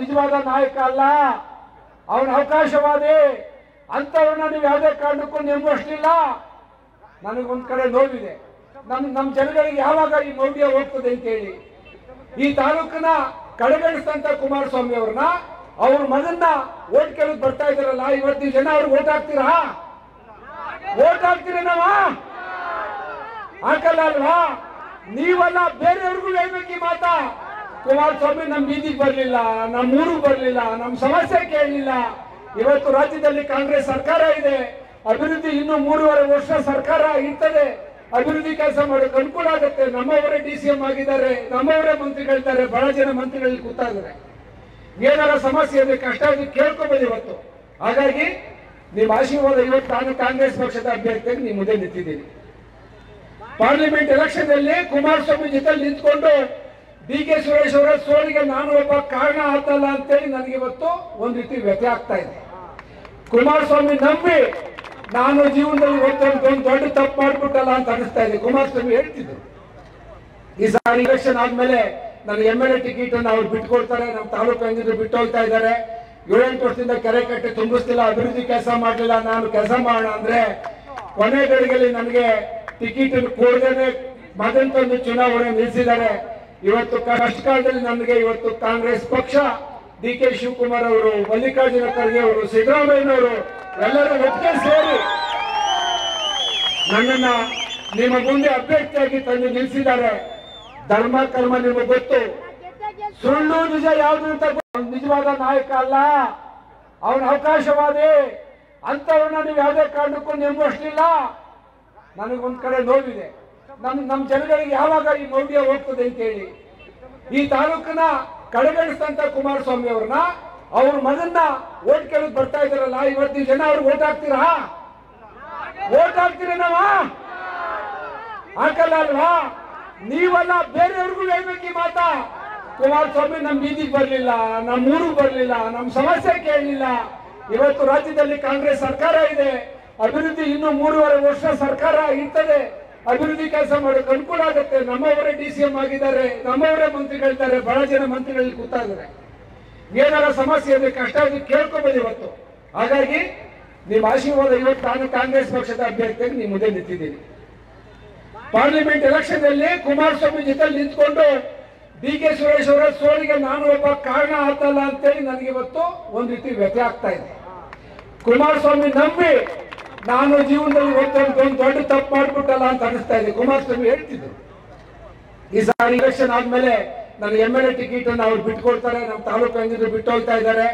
ನಿಜವಾದ ನಾಯಕ ಅಲ್ಲ, ಅವನು ಅವಕಾಶವಾದಿ, ಅಂತವರನ್ನ ನೀವು ಯಾವುದೇ ಕಾರಣಕ್ಕೂ ನಿರ್ಮಿಸಲಿಲ್ಲ. ನನಗೆ ಒಂದು ಕಡೆ ನೋವಿದೆ, ನಮ್ಮ ಜನಗಳಿಗೆ ಯಾವಾಗ ಈ ಮೌಢ್ಯ ಹೋಗ್ತದೆ ಅಂತ ಹೇಳಿ. ಈ ತಾಲೂಕನ್ನ ಕಡೆಗಣಿಸಿದಂತ ಕುಮಾರಸ್ವಾಮಿ ಅವ್ರನ್ನ, ಅವ್ರ ಮಗನ್ನ ಓಟ್ ಕೇಳಕ್ ಬರ್ತಾ ಇದಾರಲ್ಲ, ಇವತ್ತಿನ ಜನ ಅವ್ರಿಗೆ ಓಟ್ ಹಾಕ್ತೀರಾ? ಓಟ್ ಹಾಕ್ತೀರ ನಾವ ಹಾಕಲ್ಲ ಅಲ್ವಾ? ನೀವಲ್ಲ, ಬೇರೆಯವ್ರಿಗೂ ಹೇಳ್ಬೇಕು ಈ ಮಾತಾ. ಕುಮಾರಸ್ವಾಮಿ ನಮ್ಮ ಬೀದಿಗೆ ಬರಲಿಲ್ಲ, ನಮ್ಮ ಊರಿಗೆ ಬರಲಿಲ್ಲ, ನಮ್ಮ ಸಮಸ್ಯೆ ಕೇಳಲಿಲ್ಲ. ಇವತ್ತು ರಾಜ್ಯದಲ್ಲಿ ಕಾಂಗ್ರೆಸ್ ಸರ್ಕಾರ ಇದೆ, ಅಭಿವೃದ್ಧಿ ಇನ್ನೂ 3.5 ವರ್ಷ ಸರ್ಕಾರ ಇರ್ತದೆ, ಅಭಿವೃದ್ಧಿ ಕೆಲಸ ಮಾಡೋಕೆ ಅನುಕೂಲ ಆಗುತ್ತೆ. ನಮ್ಮವರೇ DCM ಆಗಿದ್ದಾರೆ, ನಮ್ಮವರೇ ಮಂತ್ರಿಗಳಿದ್ದಾರೆ, ಬಹಳ ಜನ ಮಂತ್ರಿಗಳಿಗೆ ಕೂತಾ ಇದ್ದಾರೆ. ಏನಾರ ಸಮಸ್ಯೆ ಇದೆ, ಕಷ್ಟ ಇದೆ, ಕೇಳ್ಕೊಬೋದು ಇವತ್ತು. ಹಾಗಾಗಿ ನೀವು ಆಶೀರ್ವಾದ. ಇವತ್ತು ನಾನು ಕಾಂಗ್ರೆಸ್ ಪಕ್ಷದ ಅಭ್ಯರ್ಥಿಯಾಗಿ ನಿಮ್ಮ ಮುಂದೆ ನಿಂತಿದ್ದೀನಿ. ಪಾರ್ಲಿಮೆಂಟ್ ಎಲೆಕ್ಷನ್ ಅಲ್ಲಿ ಕುಮಾರಸ್ವಾಮಿ ಜೊತೆ ನಿಂತ್ಕೊಂಡು DK ಸುರೇಶ್ ಅವರ ಸೋಲಿಗೆ ನಾನು ಒಬ್ಬ ಕಾರಣ ಆತಲ್ಲ ಅಂತೇಳಿ ನನಗೆ ಇವತ್ತು ಒಂದ್ ರೀತಿ ವ್ಯಥೆ ಆಗ್ತಾ ಇದೆ. ಕುಮಾರಸ್ವಾಮಿ ನಂಬಿ ನಾನು ಜೀವನದಲ್ಲಿ ಒಂದು ದೊಡ್ಡ ತಪ್ಪು ಮಾಡ್ಬಿಟ್ಟಲ್ಲ ಅಂತ ಅನಿಸ್ತಾ ಇದೆ. ಕುಮಾರಸ್ವಾಮಿ ಹೇಳ್ತಿದ್ರು, ಈ ಸಾರಿ ಎಲೆಕ್ಷನ್ ಆದ್ಮೇಲೆ ನನ್ನ MLA ಟಿಕೆಟ್ ಅನ್ನು ಅವ್ರು ಬಿಟ್ಕೊಡ್ತಾರೆ, ನಮ್ಮ ತಾಲೂಕು ಹೆಂಗಿದ್ರು ಬಿಟ್ಟು ಹೋಗ್ತಾ ಇದ್ದಾರೆ, 7-8 ವರ್ಷದಿಂದ ಕೆರೆ ಕಟ್ಟೆ ತುಂಬಿಸ್ತಿಲ್ಲ, ಅಭಿವೃದ್ಧಿ ಕೆಲಸ ಮಾಡಲಿಲ್ಲ, ನಾನು ಕೆಲಸ ಮಾಡೋಣ ಅಂದ್ರೆ ಕೊನೆ ಗಳಿಗೆಯಲ್ಲಿ ನನಗೆ ಟಿಕೆಟ್ ಕೊಡದೇನೆ ಮಗಂತೊಂದು ಚುನಾವಣೆ ನಿಲ್ಲಿಸಿದ್ದಾರೆ. ಇವತ್ತು ಕಷ್ಟ ಕಾಲದಲ್ಲಿ ನನಗೆ ಇವತ್ತು ಕಾಂಗ್ರೆಸ್ ಪಕ್ಷ, DK ಶಿವಕುಮಾರ್ ಅವರು, ಮಲ್ಲಿಕಾರ್ಜುನ ಖರ್ಗೆ ಅವರು, ಸಿದ್ದರಾಮಯ್ಯನವರು ಎಲ್ಲರೂ ಒಟ್ಟಿಗೆ ಸೇರಿ ನನ್ನನ್ನ ನಿಮ್ಮ ಮುಂದೆ ಅಭ್ಯರ್ಥಿಯಾಗಿ ತಂದು ನಿಲ್ಲಿಸಿದ್ದಾರೆ. ಧರ್ಮ ಕರ್ಮ ನಿಮಗೆ ಗೊತ್ತು, ಸುಳ್ಳು ನಿಜ ಯಾವುದು ಅಂತ ಗೊತ್ತು. ನಿಜವಾದ ನಾಯಕ ಅಲ್ಲ, ಅವನ ಅವಕಾಶವಾದಿ, ಅಂತವರನ್ನ ನೀವು ಯಾವುದೇ ಕಾರಣಕ್ಕೂ ನಿರ್ಮಿಸಲಿಲ್ಲ. ನನಗೊಂದ್ ಕಡೆ ನೋವಿದೆ, ನಮ್ಮ ಜನಗಳಿಗೆ ಯಾವಾಗ ಈ ಮೌಢ್ಯ ಹೋಗ್ತದೆ ಅಂತ ಹೇಳಿ. ಈ ತಾಲೂಕನ್ನ ಕಡೆಗಣಿಸಿದಂತ ಕುಮಾರಸ್ವಾಮಿ ಅವ್ರನ್ನ, ಅವ್ರ ಮಗನ್ನ ಓಟ್ ಕೇಳಕ್ ಬರ್ತಾ ಇದಾರಲ್ಲ, ಇವತ್ತಿನ ಜನ ಅವ್ರಿಗೆ ಓಟ್ ಹಾಕ್ತೀರಾ? ಓಟ್ ಹಾಕ್ತೀರ ನಾವ ಹಾಕಲ್ಲ ಅಲ್ವಾ? ನೀವಲ್ಲ, ಬೇರೆಯವ್ರಿಗೂ ಹೇಳ್ಬೇಕು ಈ ಮಾತಾ. ಕುಮಾರಸ್ವಾಮಿ ನಮ್ಮ ಬೀದಿಗೆ ಬರಲಿಲ್ಲ, ನಮ್ಮ ಊರಿಗೆ ಬರಲಿಲ್ಲ, ನಮ್ಮ ಸಮಸ್ಯೆ ಕೇಳಲಿಲ್ಲ. ಇವತ್ತು ರಾಜ್ಯದಲ್ಲಿ ಕಾಂಗ್ರೆಸ್ ಸರ್ಕಾರ ಇದೆ, ಅಭಿವೃದ್ಧಿ ಇನ್ನೂ 3.5 ವರ್ಷ ಸರ್ಕಾರ ಇರ್ತದೆ, ಅಭಿವೃದ್ಧಿ ಕೆಲಸ ಮಾಡೋಕೆ ಅನುಕೂಲ ಆಗುತ್ತೆ. ನಮ್ಮವರೇ DCM ಆಗಿದ್ದಾರೆ, ನಮ್ಮವರೇ ಮಂತ್ರಿಗಳಿದ್ದಾರೆ, ಬಹಳ ಜನ ಮಂತ್ರಿಗಳಿಗೆ ಕೂತಾ ಇದ್ದಾರೆ. ಏನಾರ ಸಮಸ್ಯೆ ಇದೆ, ಕಷ್ಟ ಇದೆ, ಕೇಳ್ಕೊಬೋದು ಇವತ್ತು. ಹಾಗಾಗಿ ನಿಮ್ಮ ಆಶೀರ್ವಾದ. ಇವತ್ತು ನಾನು ಕಾಂಗ್ರೆಸ್ ಪಕ್ಷದ ಅಭ್ಯರ್ಥಿಯಾಗಿ ನಿಮ್ಮ ಮುಂದೆ ನಿಂತಿದ್ದೀನಿ. ಪಾರ್ಲಿಮೆಂಟ್ ಎಲೆಕ್ಷನ್ ಅಲ್ಲಿ ಕುಮಾರಸ್ವಾಮಿ ಜೊತೆ ನಿಂತ್ಕೊಂಡು DK ಸುರೇಶ್ ಅವರ ಸೋಲಿಗೆ ನಾನು ಒಬ್ಬ ಕಾರಣ ಆತಲ್ಲ ಅಂತೇಳಿ ನನಗೆ ಇವತ್ತು ಒಂದ್ ರೀತಿ ವ್ಯಥೆ ಆಗ್ತಾ ಇದೆ. ಕುಮಾರಸ್ವಾಮಿ ನಂಬಿ ನಾನು ಜೀವನದಲ್ಲಿ ಒಂದು ದೊಡ್ಡ ತಪ್ಪು ಮಾಡ್ಬಿಟ್ಟಲ್ಲ ಅಂತ ಅನಿಸ್ತಾ ಇದೆ. ಕುಮಾರಸ್ವಾಮಿ ಹೇಳ್ತಿದ್ರು, ಈ ಸಾರಿ ಎಲೆಕ್ಷನ್ ಆದ್ಮೇಲೆ ನನ್ನ MLA ಟಿಕೆಟ್ ಅನ್ನು ಅವ್ರು ಬಿಟ್ಕೊಡ್ತಾರೆ, ನಮ್ಮ ತಾಲೂಕು ಹೆಂಗಿದ್ರು ಬಿಟ್ಟು ಹೋಗ್ತಾ ಇದ್ದಾರೆ,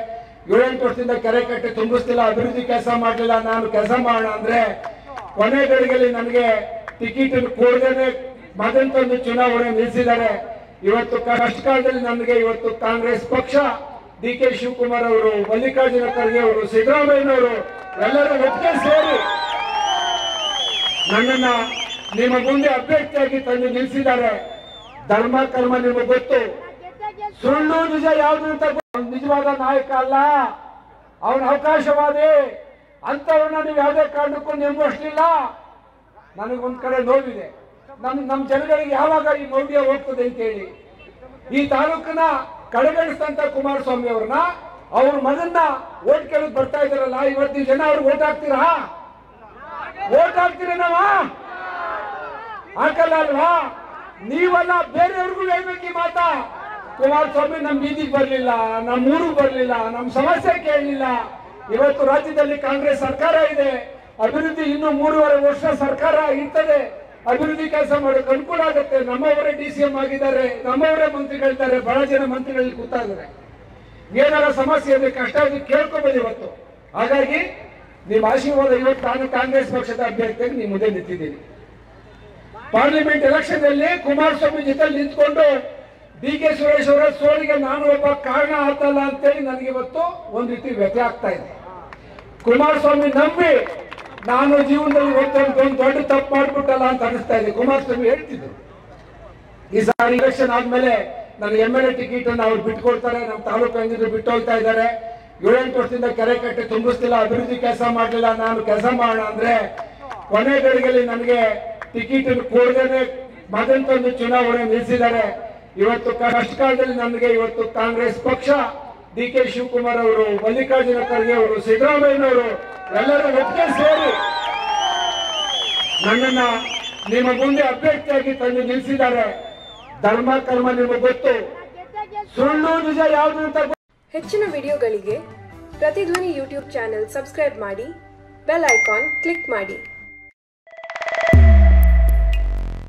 7-8 ವರ್ಷದಿಂದ ಕೆರೆ ಕಟ್ಟೆ ತುಂಬಿಸ್ತಿಲ್ಲ, ಅಭಿವೃದ್ಧಿ ಕೆಲಸ ಮಾಡಲಿಲ್ಲ, ನಾನು ಕೆಲಸ ಮಾಡೋಣ ಅಂದ್ರೆ ಕೊನೆ ಗಳಿಗೆಯಲ್ಲಿ ನನಗೆ ಟಿಕೆಟ್ ಕೊಡದೇನೆ ಮಗಂತೊಂದು ಚುನಾವಣೆ ನಿಲ್ಲಿಸಿದ್ದಾರೆ. ಇವತ್ತು ಕಷ್ಟ ಕಾಲದಲ್ಲಿ ನನಗೆ ಇವತ್ತು ಕಾಂಗ್ರೆಸ್ ಪಕ್ಷ, DK ಶಿವಕುಮಾರ್ ಅವರು, ಮಲ್ಲಿಕಾರ್ಜುನ ಖರ್ಗೆ ಅವರು, ಸಿದ್ದರಾಮಯ್ಯನವರು ಎಲ್ಲರೂ ಒಟ್ಟಿಗೆ ಸೇರಿ ನನ್ನನ್ನ ನಿಮ್ಮ ಮುಂದೆ ಅಭ್ಯರ್ಥಿಯಾಗಿ ತಂದು ನಿಲ್ಲಿಸಿದ್ದಾರೆ. ಧರ್ಮ ಕರ್ಮ ನಿಮಗೆ ಗೊತ್ತು, ಸುಳ್ಳು ನಿಜ ಯಾವುದು ಅಂತ ಗೊತ್ತು. ನಿಜವಾದ ನಾಯಕ ಅಲ್ಲ, ಅವನ ಅವಕಾಶವಾದಿ, ಅಂತವರನ್ನ ನೀವು ಯಾವುದೇ ಕಾರಣಕ್ಕೂ ನಿರ್ಮಿಸಲಿಲ್ಲ. ನನಗೊಂದ್ ಕಡೆ ನೋವಿದೆ, ನಮ್ಮ ಜನಗಳಿಗೆ ಯಾವಾಗ ಈ ಮೌಢ್ಯ ಹೋಗ್ತದೆ ಅಂತ ಹೇಳಿ. ಈ ತಾಲೂಕನ್ನ ಕಡೆಗಣಿಸಿದಂತ ಕುಮಾರಸ್ವಾಮಿ ಅವ್ರನ್ನ, ಅವ್ರ ಮಗನ್ನ ಓಟ್ ಕೇಳಕ್ ಬರ್ತಾ ಇದಾರಲ್ಲ, ಇವತ್ತಿನ ಜನ ಅವ್ರಿಗೆ ಓಟ್ ಹಾಕ್ತೀರಾ? ಓಟ್ ಹಾಕ್ತೀರ ನಾವ ಹಾಕಲ್ಲ ಅಲ್ವಾ? ನೀವಲ್ಲ, ಬೇರೆಯವ್ರಿಗೂ ಹೇಳ್ಬೇಕು ಈ ಮಾತಾ. ಕುಮಾರಸ್ವಾಮಿ ನಮ್ಮ ಬೀದಿಗೆ ಬರಲಿಲ್ಲ, ನಮ್ಮ ಊರಿಗೆ ಬರಲಿಲ್ಲ, ನಮ್ಮ ಸಮಸ್ಯೆ ಕೇಳಲಿಲ್ಲ. ಇವತ್ತು ರಾಜ್ಯದಲ್ಲಿ ಕಾಂಗ್ರೆಸ್ ಸರ್ಕಾರ ಇದೆ, ಅಭಿವೃದ್ಧಿ ಇನ್ನೂ 3.5 ವರ್ಷ ಸರ್ಕಾರ ಇರ್ತದೆ, ಅಭಿವೃದ್ಧಿ ಕೆಲಸ ಮಾಡೋಕೆ ಅನುಕೂಲ ಆಗುತ್ತೆ. ನಮ್ಮವರೇ DCM ಆಗಿದ್ದಾರೆ, ನಮ್ಮವರೇ ಮಂತ್ರಿಗಳಿದ್ದಾರೆ, ಬಹಳ ಜನ ಮಂತ್ರಿಗಳಿಗೆ ಕೂತಾ ಇದ್ದಾರೆ. ಏನಾರ ಸಮಸ್ಯೆ ಇದೆ, ಕಷ್ಟ ಇದೆ, ಕೇಳ್ಕೊಬೋದು ಇವತ್ತು. ಹಾಗಾಗಿ ನಿಮ್ಮ ಆಶೀರ್ವಾದ. ಇವತ್ತು ನಾನು ಕಾಂಗ್ರೆಸ್ ಪಕ್ಷದ ಅಭ್ಯರ್ಥಿಯಾಗಿ ನಿಮ್ಮ ಮುಂದೆ ನಿಂತಿದ್ದೀನಿ. ಪಾರ್ಲಿಮೆಂಟ್ ಎಲೆಕ್ಷನ್ ಅಲ್ಲಿ ಕುಮಾರಸ್ವಾಮಿ ಜೊತೆ ನಿಂತ್ಕೊಂಡು DK ಸುರೇಶ್ ಅವರ ಸೋಲಿಗೆ ನಾನು ಒಬ್ಬ ಕಾರಣ ಆತಲ್ಲ ಅಂತೇಳಿ ನನಗೆ ಇವತ್ತು ಒಂದ್ ರೀತಿ ವ್ಯಥೆ ಆಗ್ತಾ ಇದೆ. ಕುಮಾರಸ್ವಾಮಿ ನಂಬಿ ನಾನು ಜೀವನದಲ್ಲಿ ಒಂದು ದೊಡ್ಡ ತಪ್ಪು ಮಾಡ್ಬಿಟ್ಟಲ್ಲ ಅಂತ ಅನಿಸ್ತಾ ಇದೆ. ಕುಮಾರಸ್ವಾಮಿ ಹೇಳ್ತಿದ್ರು, ಈ ಸಾರಿ ಎಲೆಕ್ಷನ್ ಆದ್ಮೇಲೆ ನನ್ನ MLA ಟಿಕೆಟ್ ಅನ್ನು ಅವ್ರು ಬಿಟ್ಕೊಡ್ತಾರೆ, ನಮ್ಮ ತಾಲೂಕು ಹೆಂಗಿದ್ರು ಬಿಟ್ಟು ಹೋಗ್ತಾ ಇದ್ದಾರೆ, 7-8 ವರ್ಷದಿಂದ ಕೆರೆ ಕಟ್ಟೆ ತುಂಬಿಸ್ತಿಲ್ಲ, ಅಭಿವೃದ್ಧಿ ಕೆಲಸ ಮಾಡಲಿಲ್ಲ, ನಾನು ಕೆಲಸ ಮಾಡೋಣ ಅಂದ್ರೆ ಕೊನೆ ಗಳಿಗೆಯಲ್ಲಿ ನನಗೆ ಟಿಕೆಟ್ ಕೊಡದೇನೆ ಮಗಂತೊಂದು ಚುನಾವಣೆ ನಿಲ್ಲಿಸಿದ್ದಾರೆ. ಇವತ್ತು ಕಷ್ಟ ಕಾಲದಲ್ಲಿ ನನಗೆ ಇವತ್ತು ಕಾಂಗ್ರೆಸ್ ಪಕ್ಷ, ಡಿಕೆ ಶಿವಕುಮಾರ್ ಅವರು, ಮಲ್ಲಿಕಾರ್ಜುನ ಖರ್ಗೆ ಅವರು, ಸಿದ್ದರಾಮಯ್ಯನವರು ಎಲ್ಲರೂ ಒಟ್ಟಿಗೆ ಸೇರಿ ನನ್ನನ್ನ ನಿಮ್ಮ ಮುಂದೆ ಅಭ್ಯರ್ಥಿಯಾಗಿ ತಂದು ನಿಲ್ಲಿಸಿದ್ದಾರೆ. ಧರ್ಮ ಕರ್ಮ ನಿಮಗೆ ಗೊತ್ತು, ಸುಳ್ಳು ನಿಜ ಯಾವುದು ಅಂತ. ಹೆಚ್ಚಿನ ವಿಡಿಯೋಗಳಿಗೆ ಪ್ರತಿಧ್ವನಿ ಯೂಟ್ಯೂಬ್ ಚಾನೆಲ್ ಸಬ್ಸ್ಕ್ರೈಬ್ ಮಾಡಿ, ಬೆಲ್ ಐಕಾನ್ ಕ್ಲಿಕ್ ಮಾಡಿ.